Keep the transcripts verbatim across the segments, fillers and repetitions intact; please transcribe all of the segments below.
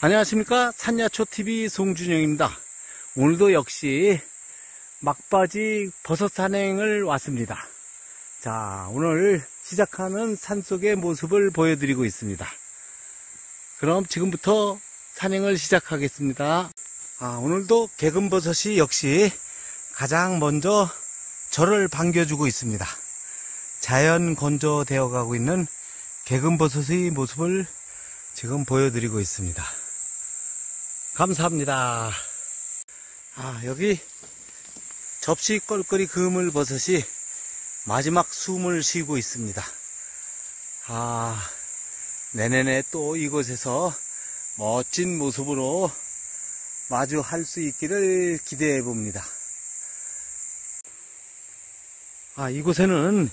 안녕하십니까, 산야초티비 송준영입니다. 오늘도 역시 막바지 버섯 산행을 왔습니다. 자, 오늘 시작하는 산속의 모습을 보여드리고 있습니다. 그럼 지금부터 산행을 시작하겠습니다. 아, 오늘도 개근버섯이 역시 가장 먼저 저를 반겨주고 있습니다. 자연 건조되어 가고 있는 개근버섯의 모습을 지금 보여드리고 있습니다. 감사합니다. 아, 여기 접시껄껄이 그물버섯이 마지막 숨을 쉬고 있습니다. 아, 내년에 또 이곳에서 멋진 모습으로 마주할 수 있기를 기대해 봅니다. 아, 이곳에는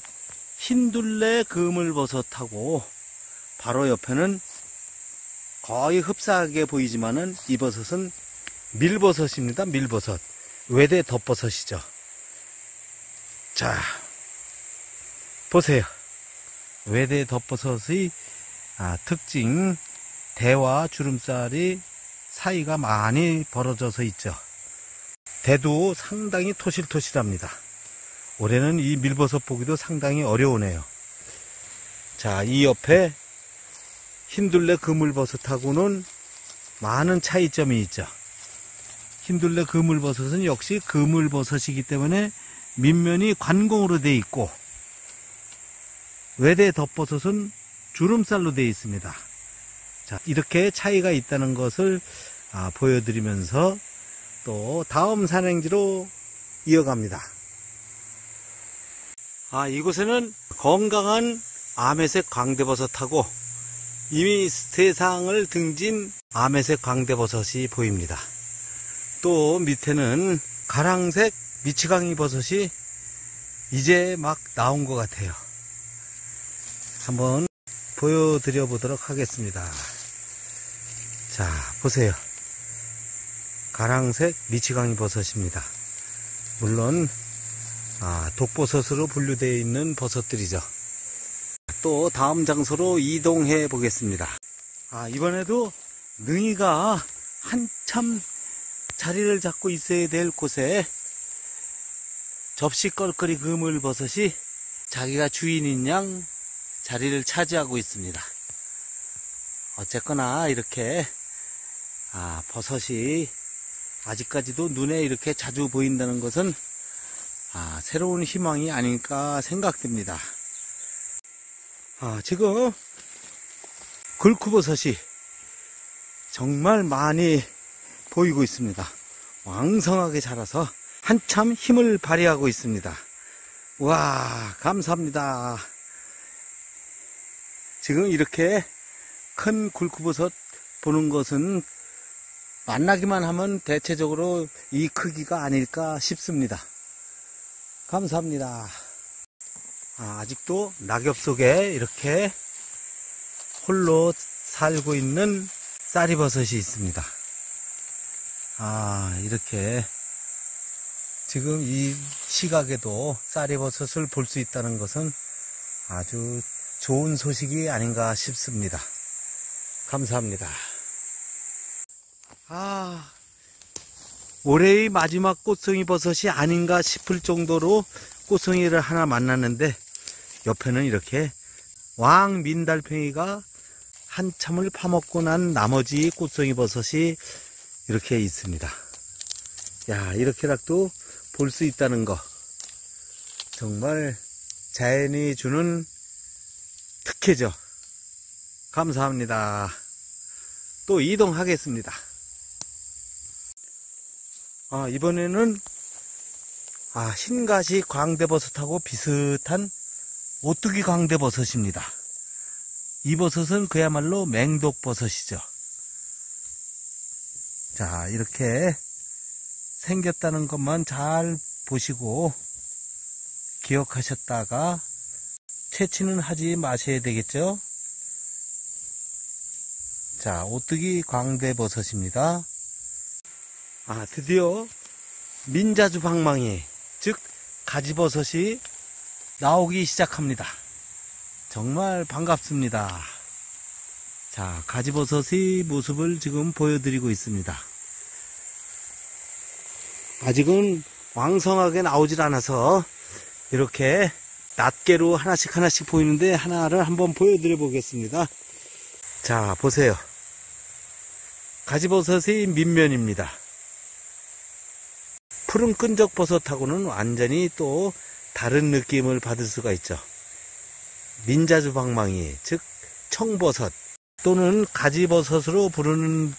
흰둘레 그물버섯하고 바로 옆에는 거의 흡사하게 보이지만은 이 버섯은 밀버섯입니다. 밀버섯. 외대 덮버섯이죠. 자, 보세요. 외대 덮버섯의 아, 특징, 대와 주름살이 사이가 많이 벌어져서 있죠. 대도 상당히 토실토실합니다. 올해는 이 밀버섯 보기도 상당히 어려우네요. 자, 이 옆에 흰둘레 그물버섯하고는 많은 차이점이 있죠. 흰둘레 그물버섯은 역시 그물버섯이기 때문에 밑면이 관공으로 되어 있고, 외대 덮버섯은 주름살로 되어 있습니다. 자, 이렇게 차이가 있다는 것을 아, 보여드리면서 또 다음 산행지로 이어갑니다. 아, 이곳에는 건강한 아메색 광대버섯하고 이미 세상을 등진 아메색 광대버섯이 보입니다. 또 밑에는 가랑색 미치광이 버섯이 이제 막 나온 것 같아요. 한번 보여드려 보도록 하겠습니다. 자, 보세요. 가랑색 미치광이 버섯입니다. 물론 아, 독버섯으로 분류되어 있는 버섯들이죠. 또 다음 장소로 이동해 보겠습니다. 아, 이번에도 능이가 한참 자리를 잡고 있어야 될 곳에 접시껄껄이 그물버섯이 자기가 주인인 양 자리를 차지하고 있습니다. 어쨌거나 이렇게 아, 버섯이 아직까지도 눈에 이렇게 자주 보인다는 것은 아, 새로운 희망이 아닐까 생각됩니다. 아, 지금 글쿠버섯이 정말 많이 보이고 있습니다. 왕성하게 자라서 한참 힘을 발휘하고 있습니다. 와, 감사합니다. 지금 이렇게 큰 글쿠버섯 보는 것은 만나기만 하면 대체적으로 이 크기가 아닐까 싶습니다. 감사합니다. 아, 아직도 낙엽 속에 이렇게 홀로 살고 있는 쌀이버섯이 있습니다. 아, 이렇게 지금 이 시각에도 쌀이버섯을 볼 수 있다는 것은 아주 좋은 소식이 아닌가 싶습니다. 감사합니다. 아, 올해의 마지막 꽃송이버섯이 아닌가 싶을 정도로 꽃송이를 하나 만났는데, 옆에는 이렇게 왕 민달팽이가 한참을 파먹고 난 나머지 꽃송이 버섯이 이렇게 있습니다. 야, 이렇게라도 볼 수 있다는 거, 정말 자연이 주는 특혜죠. 감사합니다. 또 이동하겠습니다. 아, 이번에는 아, 흰가시 광대버섯하고 비슷한 오뚜기 광대버섯입니다. 이 버섯은 그야말로 맹독버섯이죠. 자, 이렇게 생겼다는 것만 잘 보시고 기억하셨다가 채취는 하지 마셔야 되겠죠. 자, 오뚜기 광대버섯입니다. 아, 드디어 민자주 방망이, 즉 가지버섯이 나오기 시작합니다. 정말 반갑습니다. 자, 가지버섯의 모습을 지금 보여드리고 있습니다. 아직은 왕성하게 나오질 않아서 이렇게 낱개로 하나씩 하나씩 보이는데 하나를 한번 보여드려 보겠습니다. 자, 보세요. 가지버섯의 밑면입니다. 푸른 끈적버섯하고는 완전히 또 다른 느낌을 받을 수가 있죠. 민자주방망이, 즉 청버섯 또는 가지버섯으로 부르는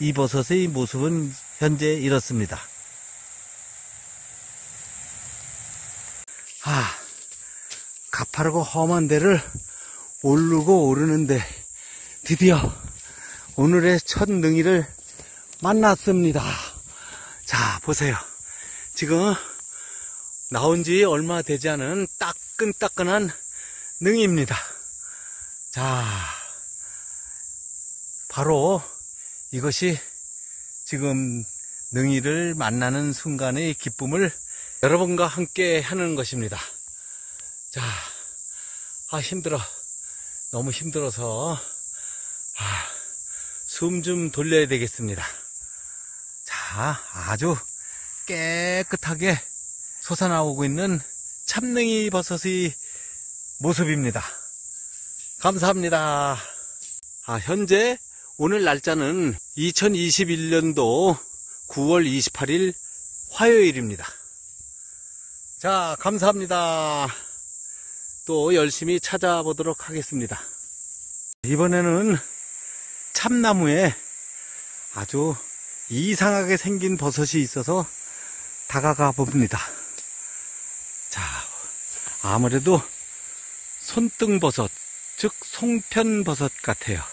이 버섯의 모습은 현재 이렇습니다. 아, 가파르고 험한 데를 오르고 오르는데 드디어 오늘의 첫 능이를 만났습니다. 자, 보세요. 지금 나온 지 얼마 되지 않은 따끈따끈한 능이입니다. 자, 바로 이것이 지금 능이를 만나는 순간의 기쁨을 여러분과 함께 하는 것입니다. 자, 아, 힘들어. 너무 힘들어서 아, 숨 좀 돌려야 되겠습니다. 자, 아주 깨끗하게 솟아나오고 있는 참능이 버섯의 모습입니다. 감사합니다. 아, 현재 오늘 날짜는 이천이십일 년도 구월 이십팔일 화요일입니다. 자, 감사합니다. 또 열심히 찾아보도록 하겠습니다. 이번에는 참나무에 아주 이상하게 생긴 버섯이 있어서 다가가 봅니다. 자, 아무래도 손등버섯, 즉 송편버섯 같아요.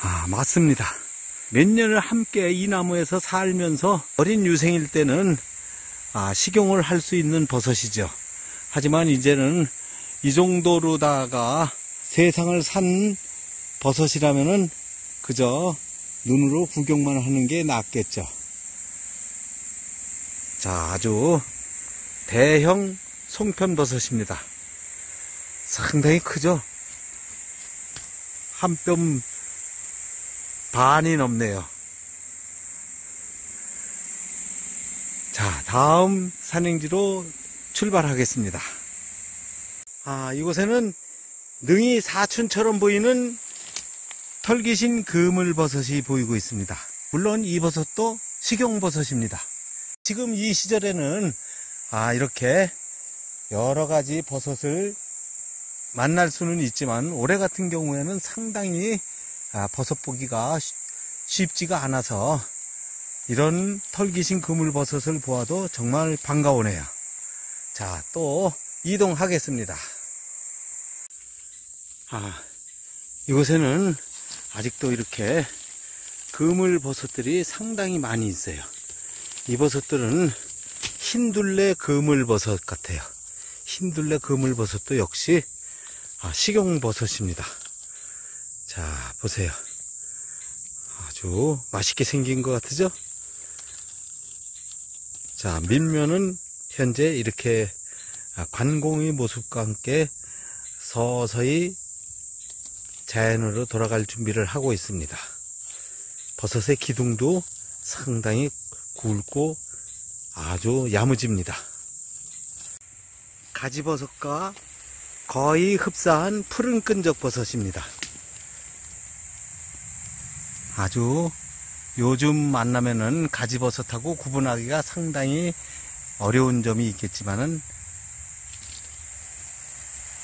아, 맞습니다. 몇 년을 함께 이 나무에서 살면서 어린 유생일 때는 아, 식용을 할 수 있는 버섯이죠. 하지만 이제는 이 정도로다가 세상을 산 버섯이라면은 그저 눈으로 구경만 하는 게 낫겠죠. 자, 아주 대형 송편버섯입니다. 상당히 크죠? 한 뼘 반이 넘네요. 자, 다음 산행지로 출발하겠습니다. 아, 이곳에는 능이 사춘처럼 보이는 털기신 그물버섯이 보이고 있습니다. 물론 이 버섯도 식용버섯입니다. 지금 이 시절에는 아, 이렇게 여러 가지 버섯을 만날 수는 있지만 올해 같은 경우에는 상당히 아, 버섯 보기가 쉽지가 않아서 이런 털기신 그물버섯을 보아도 정말 반가우네요. 자, 또 이동하겠습니다. 아, 이곳에는 아직도 이렇게 그물버섯들이 상당히 많이 있어요. 이 버섯들은 흰둘레 그물버섯 같아요. 흰둘레 그물버섯도 역시 아, 식용버섯입니다. 자, 보세요. 아주 맛있게 생긴 것 같으죠? 자, 밑면은 현재 이렇게 관공의 모습과 함께 서서히 자연으로 돌아갈 준비를 하고 있습니다. 버섯의 기둥도 상당히 굵고 아주 야무집니다. 가지버섯과 거의 흡사한 푸른 끈적버섯입니다. 아주 요즘 만나면은 가지버섯하고 구분하기가 상당히 어려운 점이 있겠지만은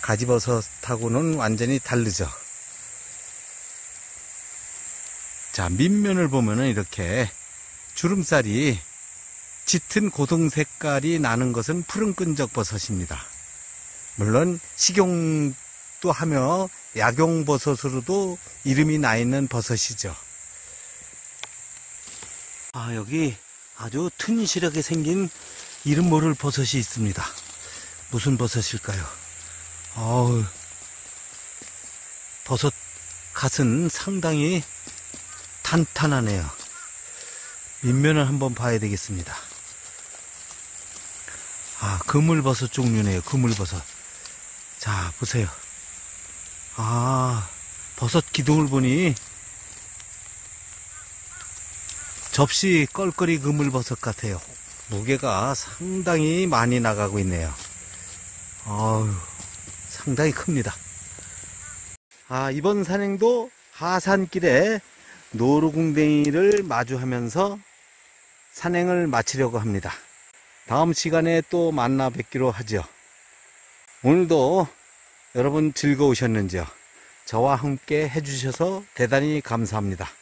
가지버섯하고는 완전히 다르죠. 자, 밑면을 보면은 이렇게 주름살이 짙은 고동 색깔이 나는 것은 푸른 끈적버섯입니다. 물론 식용도 하며 약용버섯으로도 이름이 나 있는 버섯이죠. 아, 여기 아주 튼실하게 생긴 이름 모를 버섯이 있습니다. 무슨 버섯일까요? 어우, 버섯 갓은 상당히 탄탄하네요. 밑면을 한번 봐야 되겠습니다. 아, 그물버섯 종류네요. 그물버섯. 자, 보세요. 아, 버섯 기둥을 보니 접시 껄껄이 그물버섯 같아요. 무게가 상당히 많이 나가고 있네요. 어휴, 상당히 큽니다. 아, 이번 산행도 하산길에 노루궁뎅이를 마주하면서 산행을 마치려고 합니다. 다음 시간에 또 만나 뵙기로 하죠. 오늘도 여러분 즐거우셨는지요? 저와 함께 해주셔서 대단히 감사합니다.